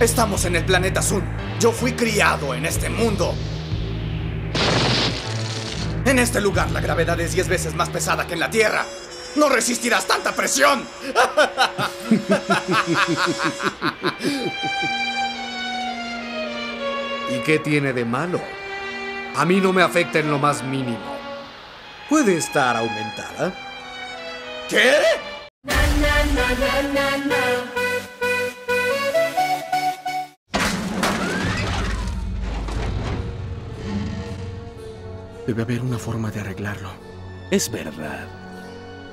Estamos en el planeta Sun. Yo fui criado en este mundo. En este lugar la gravedad es 10 veces más pesada que en la Tierra. ¡No resistirás tanta presión! ¿Y qué tiene de malo? A mí no me afecta en lo más mínimo. Puede estar aumentada. ¿Qué? Debe haber una forma de arreglarlo. Es verdad.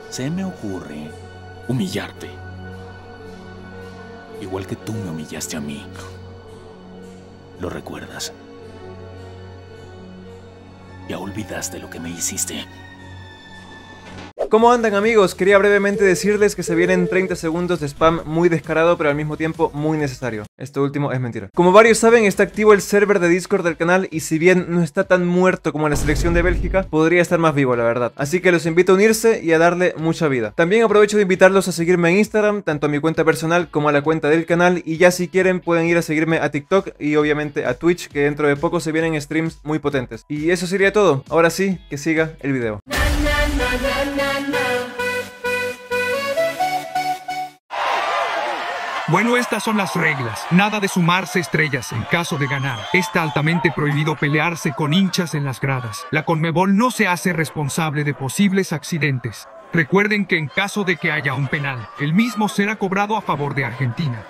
Se me ocurre humillarte. Igual que tú me humillaste a mí. ¿Lo recuerdas? Ya olvidaste lo que me hiciste. ¿Cómo andan, amigos? Quería brevemente decirles que se vienen 30 segundos de spam muy descarado, pero al mismo tiempo muy necesario. Esto último es mentira. Como varios saben, está activo el server de Discord del canal, y si bien no está tan muerto como la selección de Bélgica, podría estar más vivo, la verdad. Así que los invito a unirse y a darle mucha vida. También aprovecho de invitarlos a seguirme en Instagram, tanto a mi cuenta personal como a la cuenta del canal, y ya si quieren pueden ir a seguirme a TikTok y obviamente a Twitch, que dentro de poco se vienen streams muy potentes. Y eso sería todo. Ahora sí, que siga el video. Bueno, estas son las reglas. Nada de sumarse estrellas en caso de ganar. Está altamente prohibido pelearse con hinchas en las gradas. La CONMEBOL no se hace responsable de posibles accidentes. Recuerden que en caso de que haya un penal, el mismo será cobrado a favor de Argentina.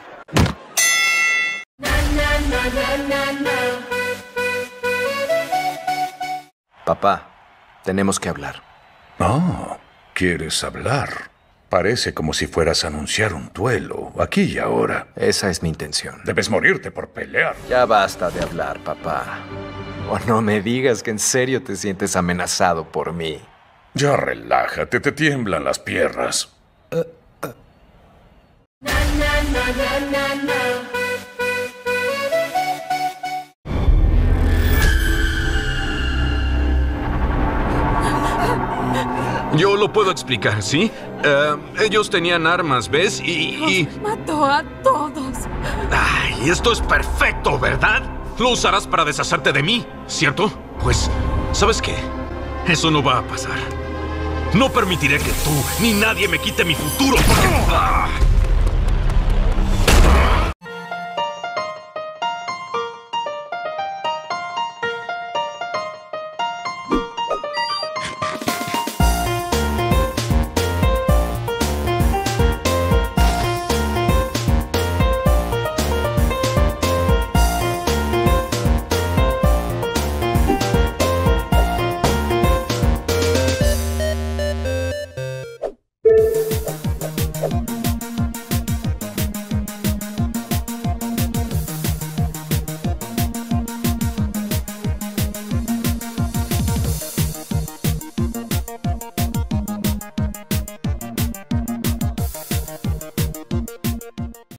Papá, tenemos que hablar. Ah, ¿quieres hablar? Parece como si fueras a anunciar un duelo, aquí y ahora. Esa es mi intención. Debes morirte por pelear. Ya basta de hablar, papá. O no me digas que en serio te sientes amenazado por mí. Ya relájate, te tiemblan las piernas. Yo lo puedo explicar, ¿sí? Ellos tenían armas, ¿ves? Y... Los mató a todos. Ay, esto es perfecto, ¿verdad? Lo usarás para deshacerte de mí, ¿cierto? Pues, ¿sabes qué? Eso no va a pasar. No permitiré que tú ni nadie me quite mi futuro porque... ¡Ah!